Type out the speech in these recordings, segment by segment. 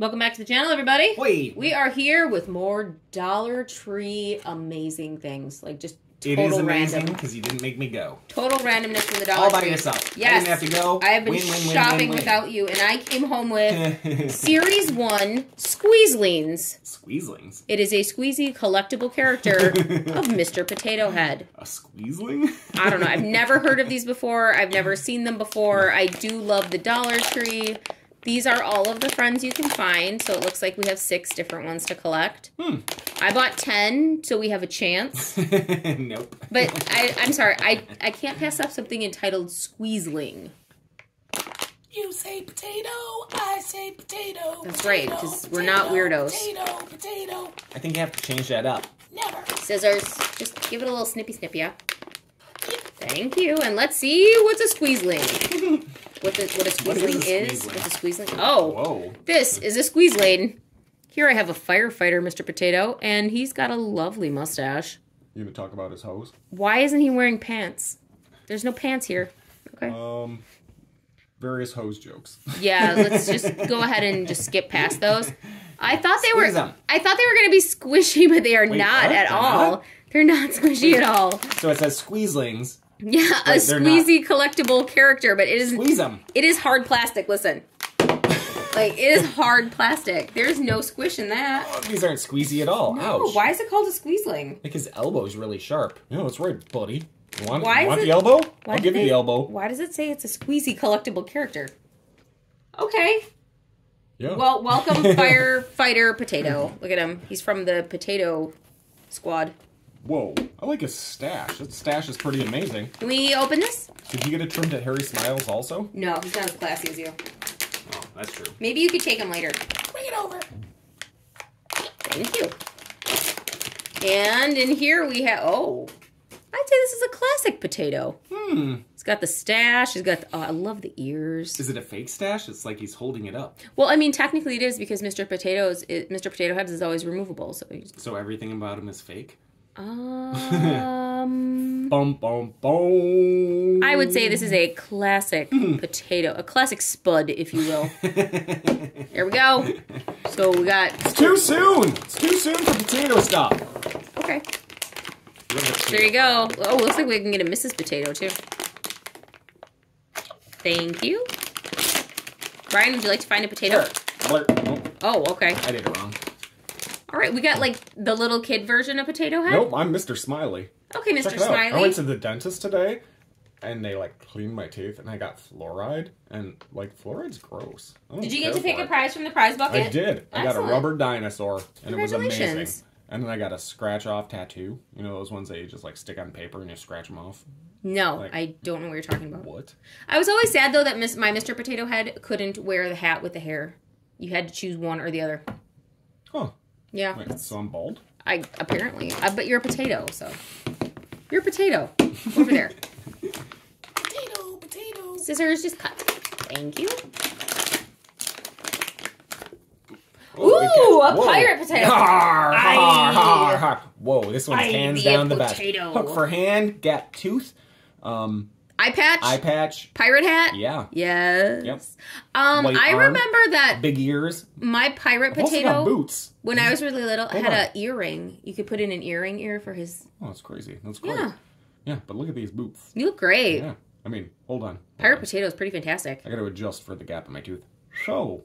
Welcome back to the channel, everybody. Wait. We are here with more Dollar Tree amazing things. Like, just total random. It is amazing because you didn't make me go. Total randomness from the Dollar Tree. All by yourself. Yes. I didn't have to go. I have been shopping without you, and I came home with Series 1 Squeezelings. Squeezelings? It is a squeezy collectible character of Mr. Potato Head. A Squeezeling? I don't know. I've never heard of these before. I've never seen them before. I do love the Dollar Tree. These are all of the friends you can find, so it looks like we have 6 different ones to collect. I bought 10, so we have a chance. Nope. But I'm sorry, I can't pass up something entitled Squeezeling. You say potato, I say potato. That's right, because we're not weirdos. Potato, potato. I think you have to change that up. Never. Scissors. Just give it a little snippy-snippy, yeah? Thank you, and let's see what's a Squeezeling. What a Squeezeling is? What's a Squeezeling? Oh, whoa. This is a Squeezeling. Here I have a firefighter, Mr. Potato, and he's got a lovely mustache. You gonna talk about his hose? Why isn't he wearing pants? There's no pants here. Okay. Various hose jokes. Yeah, let's just go ahead and just skip past those. I thought they were gonna be squishy, but they are not at all. They're not squishy at all. So it says Squeezelings. Yeah, a squeezy collectible character, but it is squeeze them. It is hard plastic. Listen, like it is hard plastic. There's no squish in that. Oh, these aren't squeezy at all. No, ouch. Why is it called a Squeezeling? Like his elbow's really sharp. No, that's right, buddy. You want the elbow? I'll give you the elbow. Why does it say it's a squeezy collectible character? Okay. Yeah. Well, welcome, firefighter Potato. Look at him. He's from the Potato Squad. Whoa, I like his stash. That stash is pretty amazing. Can we open this? Did you get it trimmed at Harry Smiles also? No, he's not as classy as you. Oh, that's true. Maybe you could take him later. Bring it over. Thank you. And in here we have, oh, I'd say this is a classic potato. Hmm. He's got the stash. He's got, oh, I love the ears. Is it a fake stash? It's like he's holding it up. Well, I mean, technically it is because Mr. Potato Head is always removable. So everything about him is fake? Bum, bum, bum. I would say this is a classic potato, a classic spud, if you will. There we go. So we got... It's too soon! It's too soon for potato stuff. Okay. There you go. Oh, looks like we can get a Mrs. Potato, too. Thank you. Brian, would you like to find a potato? Sure. Oh, okay. I did it wrong. All right, we got, like, the little kid version of Potato Head? Nope, I'm Mr. Smiley. Okay, Mr. Smiley. I went to the dentist today, and they, like, cleaned my teeth, and I got fluoride. And, like, fluoride's gross. Did you get to pick a prize from the prize bucket? I did. Excellent. I got a rubber dinosaur, and it was amazing. And then I got a scratch-off tattoo. You know those ones that you just, like, stick on paper and you scratch them off? No, like, I don't know what you're talking about. What? I was always sad, though, that my Mr. Potato Head couldn't wear the hat with the hair. You had to choose one or the other. Huh. Yeah. Wait, so I'm bald? Apparently. But you're a potato, so. You're a potato. Over there. Potato, potato. Scissors, just cut. Thank you. Ooh, a pirate potato. Har, har, har, har. Whoa, this one's hands down the best. Hook for hand, gap tooth. Eye patch. Eye patch. Pirate hat. Yeah. Yes. Yep. I remember that. Big ears. My pirate potato. Also got boots. When I was really little, I had an earring. You could put in an ear for his. Oh, that's crazy. That's great. Yeah. Yeah, but look at these boots. You look great. Yeah. I mean, hold on. Pirate potato is pretty fantastic. I got to adjust for the gap in my tooth. So.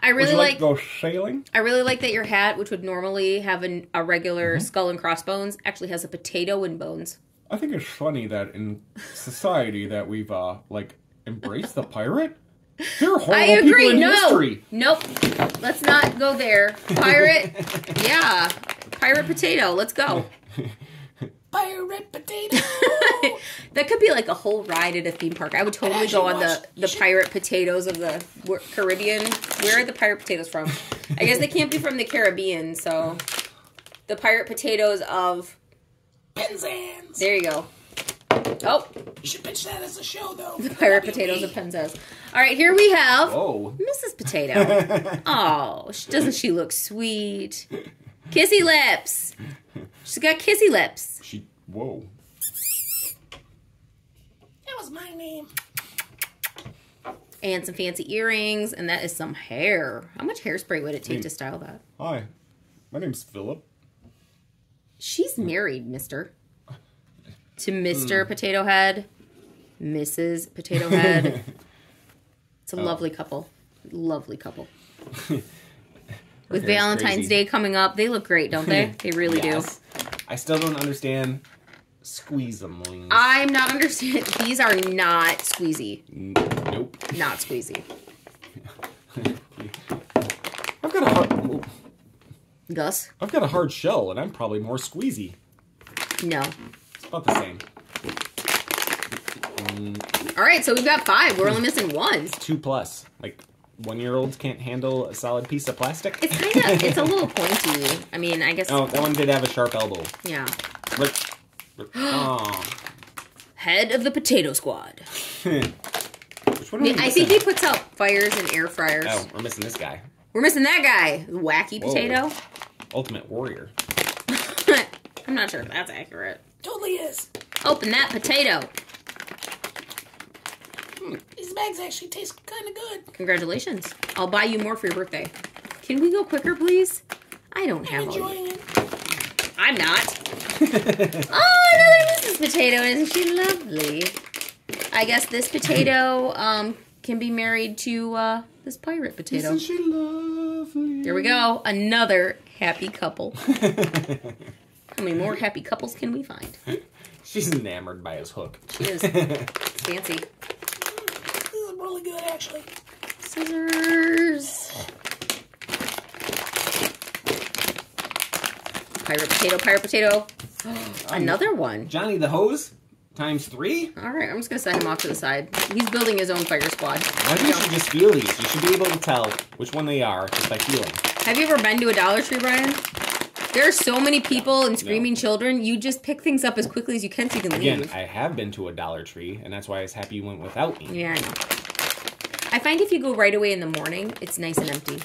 I really like to go sailing. I really like that your hat, which would normally have a regular skull and crossbones, actually has a potato and bones. I think it's funny that in society that we've, like, embraced the pirate. They're horrible people in history. Nope. Let's not go there. Pirate. Yeah. Pirate potato. Let's go. Pirate potato. That could be, like, a whole ride at a theme park. I would totally go on the pirate potatoes of the Caribbean. Where are the pirate potatoes from? I guess they can't be from the Caribbean, so. The pirate potatoes of... Penzance. There you go. Oh. You should pitch that as a show, though. The Pirate Potatoes of Penzance. All right, here we have Mrs. Potato. Oh, doesn't she look sweet? Kissy lips. She's got kissy lips. She, whoa. That was my name. and some fancy earrings, and that is some hair. How much hairspray would it take to style that? Hi, my name's Philip. She's married, mister. To Mr. Potato Head, Mrs. Potato Head. It's a lovely couple. Lovely couple. With Valentine's Day coming up, they look great, don't they? They really do. I still don't understand Squeezelings. I'm not understanding. These are not squeezy. Nope. Not squeezy. I've got a hard... Gus? I've got a hard shell, and I'm probably more squeezy. No. It's about the same. All right, so we've got 5. We're only missing 1. 2+. Like... One-year-olds can't handle a solid piece of plastic. It's kind of, it's a little pointy. I mean, I guess. Oh, that one did have a sharp elbow. Yeah. Look. Oh. Head of the Potato Squad. Which one? I think he puts out fires and air fryers. Oh, we're missing this guy. We're missing that guy. Wacky Potato. Ultimate Warrior. I'm not sure if that's accurate. Totally is. Open that potato. These bags actually taste kind of good. Congratulations. I'll buy you more for your birthday. Can we go quicker, please? I don't have all of it. I'm not. Oh, another Mrs. Potato. Isn't she lovely? I guess this potato can be married to this pirate potato. Isn't she lovely? There we go. Another happy couple. How many more happy couples can we find? She's enamored by his hook. She is. It's fancy. Really good, actually. Scissors. Pirate potato, pirate potato. Another one. Johnny the Hose ×3. All right, I'm just gonna set him off to the side. He's building his own fire squad. Why don't you just feel these? You should be able to tell which one they are just by feeling. Have you ever been to a Dollar Tree, Brian? There are so many people and screaming children. You just pick things up as quickly as you can so you can leave. Again, I have been to a Dollar Tree, and that's why I was happy you went without me. Yeah, I know. I find if you go right away in the morning, it's nice and empty.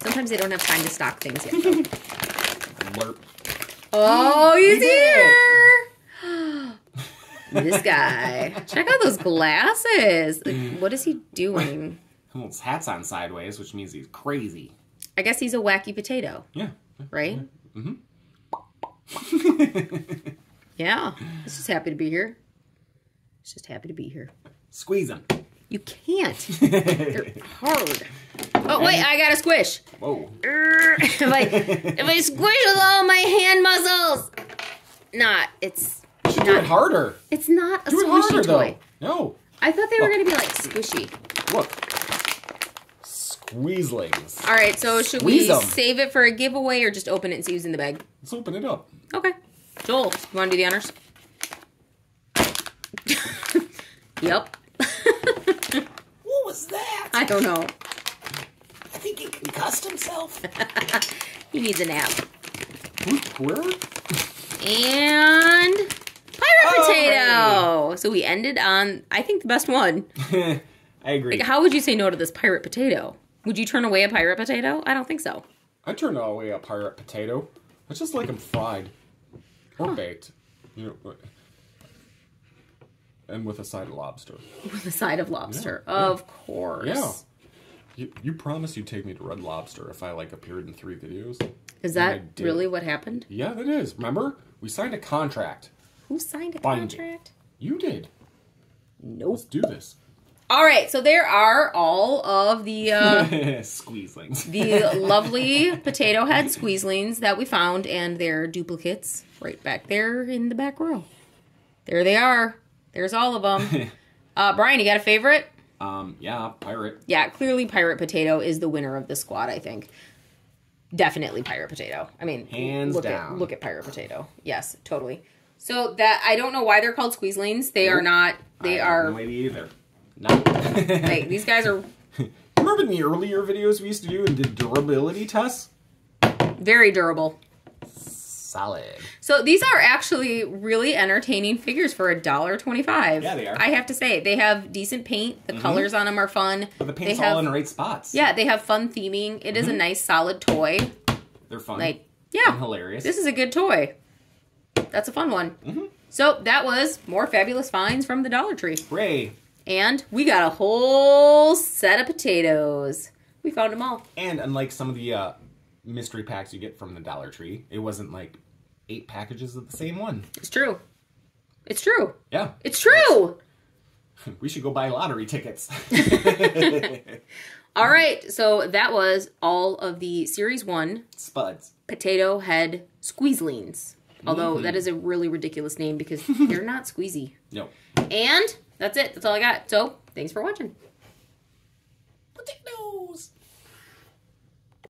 Sometimes they don't have time to stock things yet. Blurp. Oh, he's here! This guy. Check out those glasses. Like, what is he doing? Well, his hat's on sideways, which means he's crazy. I guess he's a wacky potato. Yeah. Right? Mm-hmm. Yeah. He's just happy to be here. He's just happy to be here. Squeeze him. You can't. They're hard. Oh, wait, I got a squish. Whoa. If I squish with all my hand muscles. Nah, it's you should not. Do it harder. It's not a squishy toy. Though. No. I thought they were going to be like squishy. Look. Squeezelings. All right, so should we save it for a giveaway or just open it and see who's in the bag? Let's open it up. Okay. Joel, you want to do the honors? Yep. What was that? I don't know. I think he concussed himself. He needs a nap. Where? And pirate potato. So we ended on, I think, the best one. I agree. Like, how would you say no to this pirate potato? Would you turn away a pirate potato? I don't think so. I turn away a pirate potato. I just like them fried or baked. You know. And with a side of lobster. With a side of lobster, of course. Yeah. You promise you'd take me to Red Lobster if I appeared in 3 videos. Is that really what happened? Yeah, that is. Remember? We signed a contract. Who signed a contract? You did. Nope. Let's do this. All right, so there are all of the Squeezelings. The lovely Potato Head Squeezelings that we found, and their duplicates right back there in the back row. There they are. There's all of them. Brian, you got a favorite? Yeah, pirate. Yeah, clearly pirate potato is the winner of the squad, I think. Definitely pirate potato. I mean, hands down. Look at pirate potato. Yes, totally. So that I don't know why they're called Squeezelings. They are not. They are. No idea either. Not. Like, these guys are. Remember in the earlier videos we used to do and did durability tests? Very durable. Solid. So these are actually really entertaining figures for $1.25. Yeah, they are. I have to say, they have decent paint. The colors on them are fun. But the paint's all in the right spots. Yeah, they have fun theming. It is a nice, solid toy. They're fun. Like, yeah. And hilarious. This is a good toy. That's a fun one. So that was more fabulous finds from the Dollar Tree. Hooray. And we got a whole set of potatoes. We found them all. And unlike some of the mystery packs you get from the Dollar Tree, it wasn't like 8 packages of the same one. It's true. It's true. Yeah. It's true. We should go buy lottery tickets. All right. So that was all of the Series 1 Spuds Potato Head Squeezelings. Although that is a really ridiculous name because they're not squeezy. No. And that's it. That's all I got. So thanks for watching. Potatoes.